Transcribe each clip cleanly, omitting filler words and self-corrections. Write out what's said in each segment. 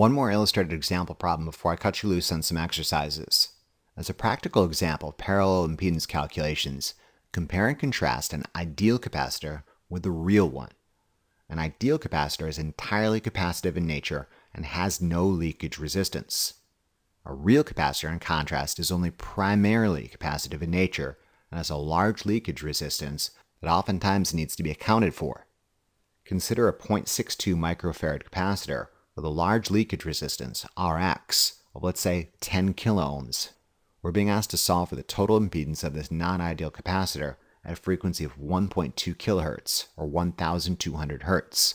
One more illustrated example problem before I cut you loose on some exercises. As a practical example of parallel impedance calculations, compare and contrast an ideal capacitor with a real one. An ideal capacitor is entirely capacitive in nature and has no leakage resistance. A real capacitor, in contrast, is only primarily capacitive in nature and has a large leakage resistance that oftentimes needs to be accounted for. Consider a 0.62 microfarad capacitor with a large leakage resistance, Rx, of let's say 10 kiloohms. We're being asked to solve for the total impedance of this non-ideal capacitor at a frequency of 1.2 kilohertz, or 1,200 hertz.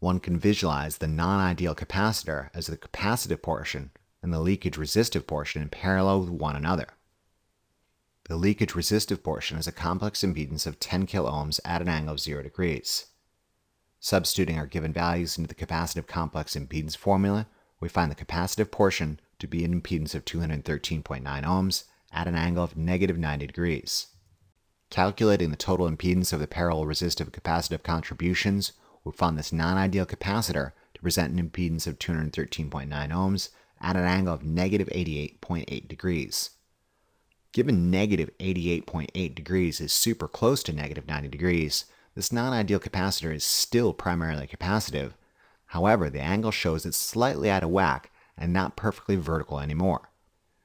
One can visualize the non-ideal capacitor as the capacitive portion and the leakage resistive portion in parallel with one another. The leakage resistive portion is a complex impedance of 10 kiloohms at an angle of 0 degrees. Substituting our given values into the capacitive complex impedance formula, we find the capacitive portion to be an impedance of 213.9 ohms at an angle of negative 90 degrees. Calculating the total impedance of the parallel resistive capacitive contributions, we found this non-ideal capacitor to present an impedance of 213.9 ohms at an angle of negative 88.8 degrees. Given negative 88.8 degrees is super close to negative 90 degrees, this non-ideal capacitor is still primarily capacitive. However, the angle shows it's slightly out of whack and not perfectly vertical anymore.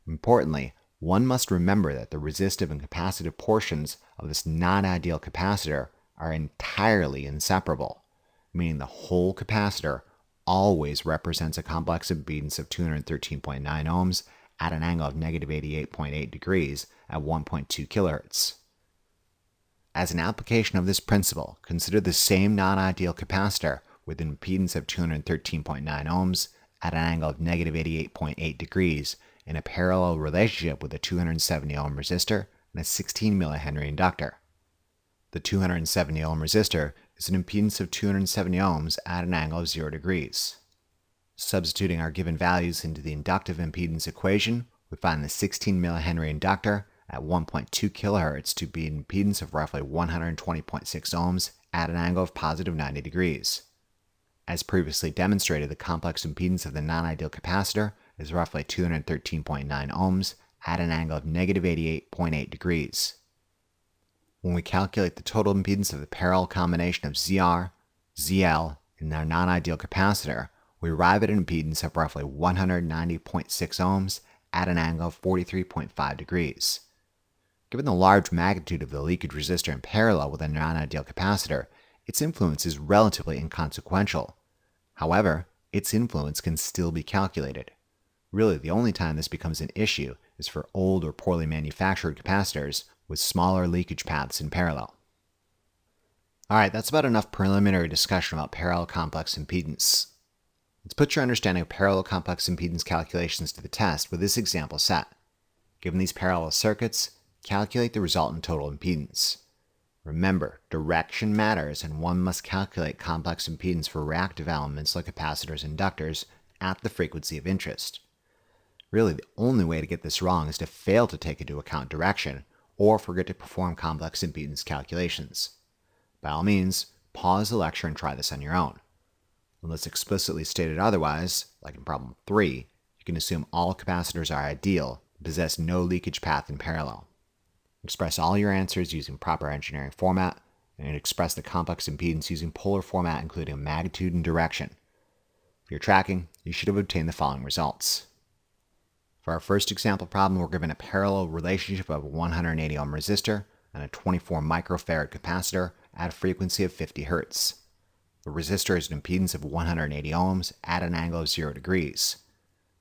Importantly, one must remember that the resistive and capacitive portions of this non-ideal capacitor are entirely inseparable, meaning the whole capacitor always represents a complex impedance of 213.9 ohms at an angle of negative 88.8 degrees at 1.2 kilohertz. As an application of this principle, consider the same non-ideal capacitor with an impedance of 213.9 ohms at an angle of negative 88.8 degrees in a parallel relationship with a 270 ohm resistor and a 16 millihenry inductor. The 270 ohm resistor is an impedance of 270 ohms at an angle of 0 degrees. Substituting our given values into the inductive impedance equation, we find the 16 millihenry inductor at 1.2 kilohertz to be an impedance of roughly 120.6 ohms at an angle of positive 90 degrees. As previously demonstrated, the complex impedance of the non-ideal capacitor is roughly 213.9 ohms at an angle of negative 88.8 degrees. When we calculate the total impedance of the parallel combination of ZR, ZL, and their non-ideal capacitor, we arrive at an impedance of roughly 190.6 ohms at an angle of 43.5 degrees. Given the large magnitude of the leakage resistor in parallel with a non-ideal capacitor, its influence is relatively inconsequential. However, its influence can still be calculated. Really, the only time this becomes an issue is for old or poorly manufactured capacitors with smaller leakage paths in parallel. Alright, that's about enough preliminary discussion about parallel complex impedance. Let's put your understanding of parallel complex impedance calculations to the test with this example set. Given these parallel circuits, calculate the resultant total impedance. Remember, direction matters, and one must calculate complex impedance for reactive elements like capacitors and inductors at the frequency of interest. Really, the only way to get this wrong is to fail to take into account direction or forget to perform complex impedance calculations. By all means, pause the lecture and try this on your own. Unless explicitly stated otherwise, like in problem 3, you can assume all capacitors are ideal and possess no leakage path in parallel. Express all your answers using proper engineering format, and express the complex impedance using polar format including magnitude and direction. If you're tracking, you should have obtained the following results. For our first example problem, we're given a parallel relationship of a 180 ohm resistor and a 24 microfarad capacitor at a frequency of 50 hertz. The resistor is an impedance of 180 ohms at an angle of 0 degrees.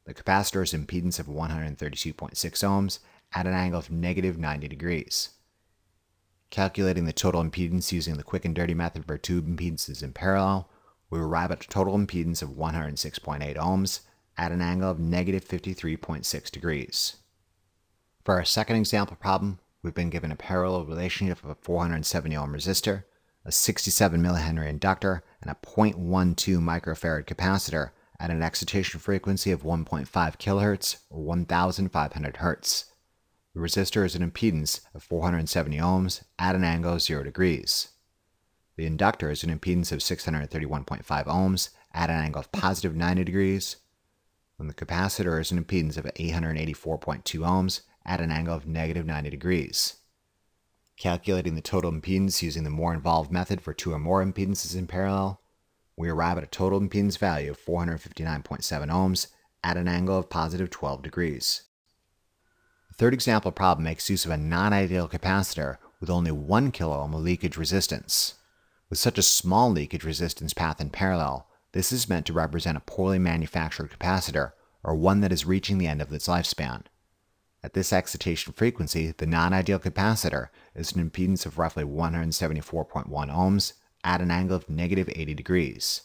The capacitor is an impedance of 132.6 ohms at an angle of negative 90 degrees. Calculating the total impedance using the quick and dirty method for tube impedances in parallel, we arrive at a total impedance of 106.8 ohms at an angle of negative 53.6 degrees. For our second example problem, we've been given a parallel relationship of a 470 ohm resistor, a 67 millihenry inductor, and a 0.12 microfarad capacitor at an excitation frequency of 1.5 kilohertz or 1,500 hertz. The resistor is an impedance of 470 ohms at an angle of 0 degrees. The inductor is an impedance of 631.5 ohms at an angle of positive 90 degrees, when the capacitor has an impedance of 884.2 ohms at an angle of negative 90 degrees. Calculating the total impedance using the more involved method for two or more impedances in parallel, we arrive at a total impedance value of 459.7 ohms at an angle of positive 12 degrees. The third example problem makes use of a non-ideal capacitor with only 1 kiloohm of leakage resistance. With such a small leakage resistance path in parallel, this is meant to represent a poorly manufactured capacitor, or one that is reaching the end of its lifespan. At this excitation frequency, the non-ideal capacitor is an impedance of roughly 174.1 ohms at an angle of negative 80 degrees.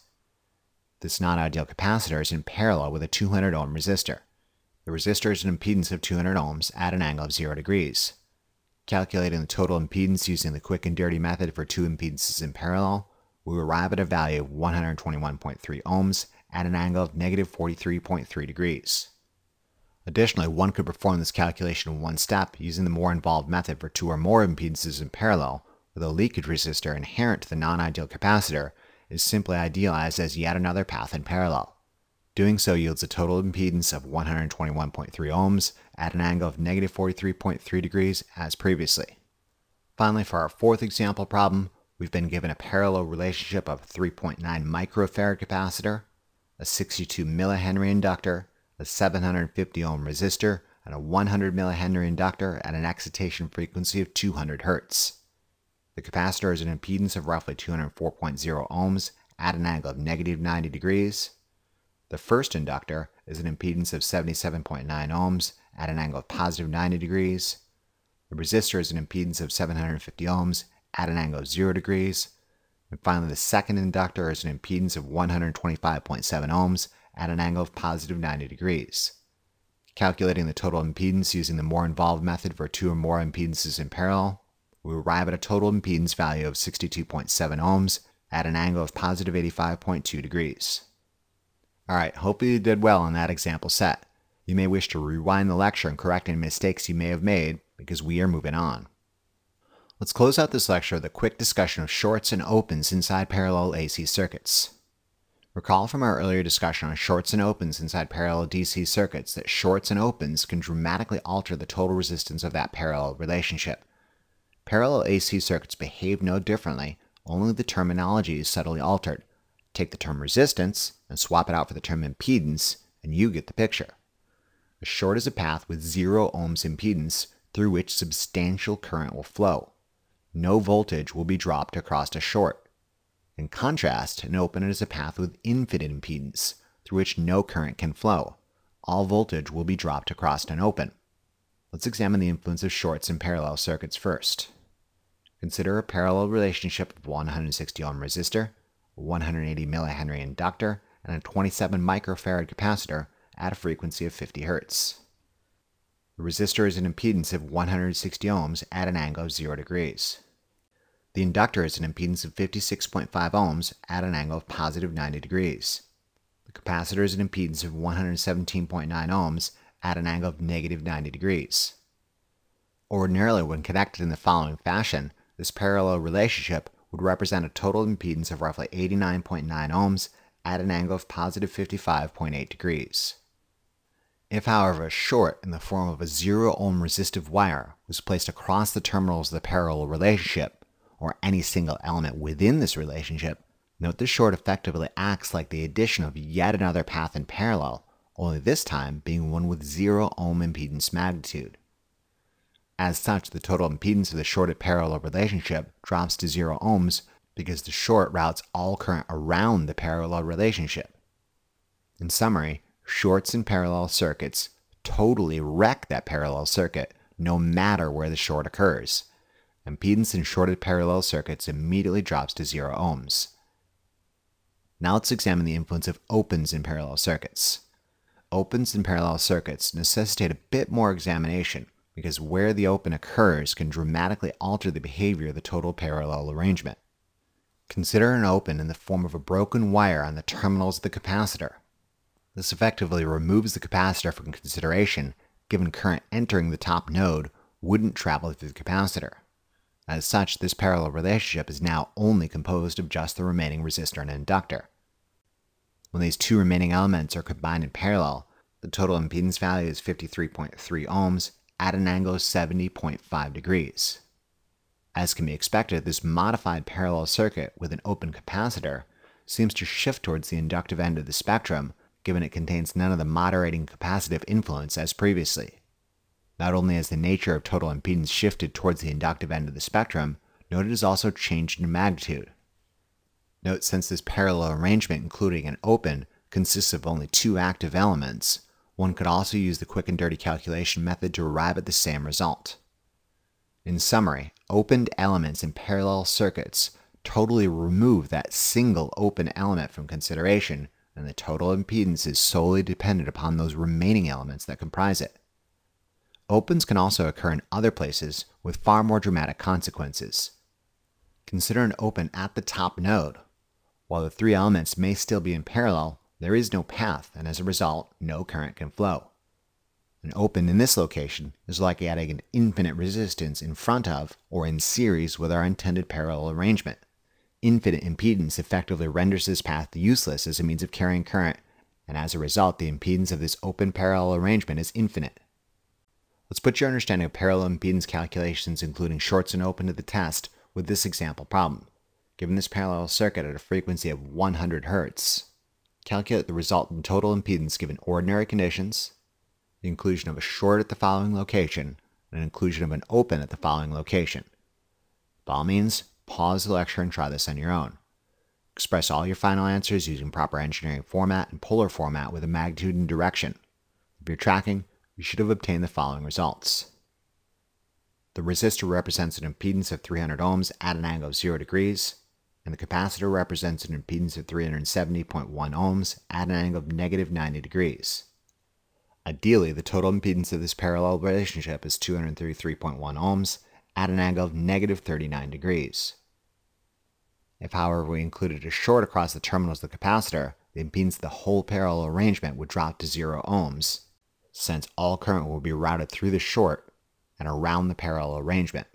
This non-ideal capacitor is in parallel with a 200 ohm resistor. The resistor is an impedance of 200 ohms at an angle of 0 degrees. Calculating the total impedance using the quick and dirty method for two impedances in parallel, we arrive at a value of 121.3 ohms at an angle of negative 43.3 degrees. Additionally, one could perform this calculation in one step using the more involved method for two or more impedances in parallel, where the leakage resistor inherent to the non-ideal capacitor is simply idealized as yet another path in parallel. Doing so yields a total impedance of 121.3 ohms at an angle of negative 43.3 degrees as previously. Finally, for our fourth example problem, we've been given a parallel relationship of a 3.9 microfarad capacitor, a 62 millihenry inductor, a 750 ohm resistor, and a 100 millihenry inductor at an excitation frequency of 200 Hz. The capacitor has an impedance of roughly 204.0 ohms at an angle of negative 90 degrees. The first inductor is an impedance of 77.9 ohms at an angle of positive 90 degrees. The resistor is an impedance of 750 ohms at an angle of 0 degrees. And finally, the second inductor is an impedance of 125.7 ohms at an angle of positive 90 degrees. Calculating the total impedance using the more involved method for two or more impedances in parallel, we arrive at a total impedance value of 62.7 ohms at an angle of positive 85.2 degrees. Alright, hopefully you did well on that example set. You may wish to rewind the lecture and correct any mistakes you may have made, because we are moving on. Let's close out this lecture with a quick discussion of shorts and opens inside parallel AC circuits. Recall from our earlier discussion on shorts and opens inside parallel DC circuits that shorts and opens can dramatically alter the total resistance of that parallel relationship. Parallel AC circuits behave no differently, only the terminology is subtly altered. Take the term resistance and swap it out for the term impedance, and you get the picture. A short is a path with 0 ohms impedance through which substantial current will flow. No voltage will be dropped across a short. In contrast, an open is a path with infinite impedance, through which no current can flow. All voltage will be dropped across an open. Let's examine the influence of shorts in parallel circuits first. Consider a parallel relationship of 160 ohm resistor, 180 millihenry inductor, and a 27 microfarad capacitor at a frequency of 50 Hz. The resistor is an impedance of 160 ohms at an angle of 0 degrees. The inductor is an impedance of 56.5 ohms at an angle of positive 90 degrees. The capacitor is an impedance of 117.9 ohms at an angle of negative 90 degrees. Ordinarily, when connected in the following fashion, this parallel relationship would represent a total impedance of roughly 89.9 ohms at an angle of positive 55.8 degrees. If, however, a short in the form of a 0-ohm resistive wire was placed across the terminals of the parallel relationship, or any single element within this relationship, note this short effectively acts like the addition of yet another path in parallel, only this time being one with 0-ohm impedance magnitude. As such, the total impedance of the shorted parallel relationship drops to 0 ohms because the short routes all current around the parallel relationship. In summary, shorts in parallel circuits totally wreck that parallel circuit, no matter where the short occurs. Impedance in shorted parallel circuits immediately drops to 0 ohms. Now let's examine the influence of opens in parallel circuits. Opens in parallel circuits necessitate a bit more examination, because where the open occurs can dramatically alter the behavior of the total parallel arrangement. Consider an open in the form of a broken wire on the terminals of the capacitor. This effectively removes the capacitor from consideration, given current entering the top node wouldn't travel through the capacitor. As such, this parallel relationship is now only composed of just the remaining resistor and inductor. When these two remaining elements are combined in parallel, the total impedance value is 53.3 ohms at an angle of 70.5 degrees. As can be expected, this modified parallel circuit with an open capacitor seems to shift towards the inductive end of the spectrum, given it contains none of the moderating capacitive influence as previously. Not only has the nature of total impedance shifted towards the inductive end of the spectrum, note it has also changed in magnitude. Note, since this parallel arrangement, including an open, consists of only two active elements, one could also use the quick and dirty calculation method to arrive at the same result. In summary, opened elements in parallel circuits totally remove that single open element from consideration, and the total impedance is solely dependent upon those remaining elements that comprise it. Opens can also occur in other places with far more dramatic consequences. Consider an open at the top node. While the three elements may still be in parallel, there is no path, and as a result, no current can flow. An open in this location is like adding an infinite resistance in front of or in series with our intended parallel arrangement. Infinite impedance effectively renders this path useless as a means of carrying current, and as a result, the impedance of this open parallel arrangement is infinite. Let's put your understanding of parallel impedance calculations, including shorts and open, to the test with this example problem. Given this parallel circuit at a frequency of 100 Hz, calculate the resultant total impedance given ordinary conditions, the inclusion of a short at the following location, and an inclusion of an open at the following location. By all means, pause the lecture and try this on your own. Express all your final answers using proper engineering format and polar format with a magnitude and direction. If you're tracking, you should have obtained the following results. The resistor represents an impedance of 300 ohms at an angle of 0 degrees, and the capacitor represents an impedance of 370.1 ohms at an angle of negative 90 degrees. Ideally, the total impedance of this parallel relationship is 233.1 ohms at an angle of negative 39 degrees. If, however, we included a short across the terminals of the capacitor, the impedance of the whole parallel arrangement would drop to 0 ohms, since all current will be routed through the short and around the parallel arrangement.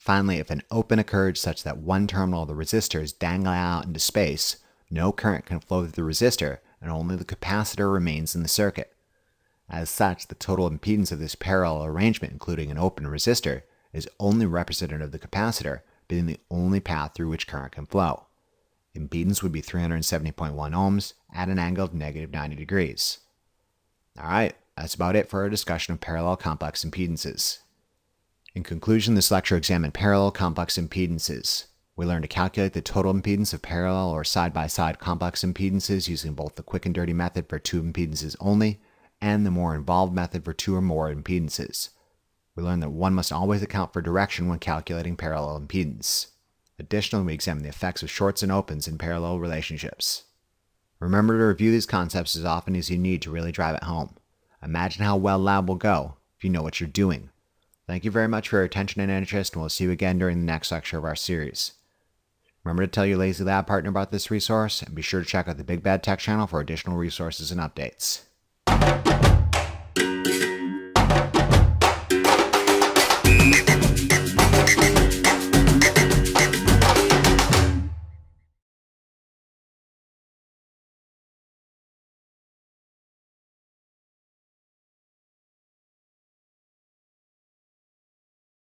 Finally, if an open occurred such that one terminal of the resistor is dangling out into space, no current can flow through the resistor and only the capacitor remains in the circuit. As such, the total impedance of this parallel arrangement, including an open resistor, is only representative of the capacitor being the only path through which current can flow. Impedance would be 370.1 ohms at an angle of negative 90 degrees. Alright, that's about it for our discussion of parallel complex impedances. In conclusion, this lecture examined parallel complex impedances. We learned to calculate the total impedance of parallel or side-by-side complex impedances using both the quick and dirty method for two impedances only, and the more involved method for two or more impedances. We learned that one must always account for direction when calculating parallel impedance. Additionally, we examined the effects of shorts and opens in parallel relationships. Remember to review these concepts as often as you need to really drive it home. Imagine how well lab will go if you know what you're doing. Thank you very much for your attention and interest, and we'll see you again during the next lecture of our series. Remember to tell your Lazy Lab partner about this resource, and be sure to check out the Big Bad Tech channel for additional resources and updates.